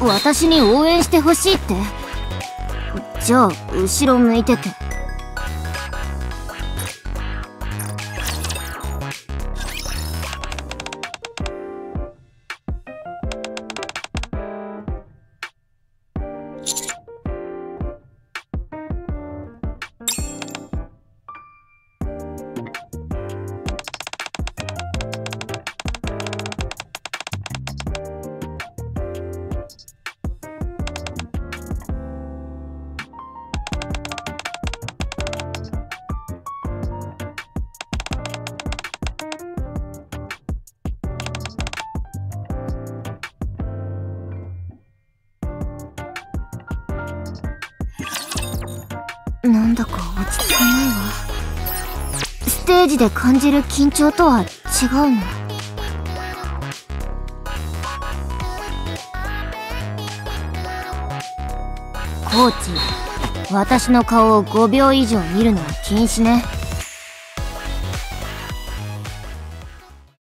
私に応援してほしいって？じゃあ後ろ向いてて。なんだか落ち着かないわ。ステージで感じる緊張とは違うの。コーチ、私の顔を5秒以上見るのは禁止ね。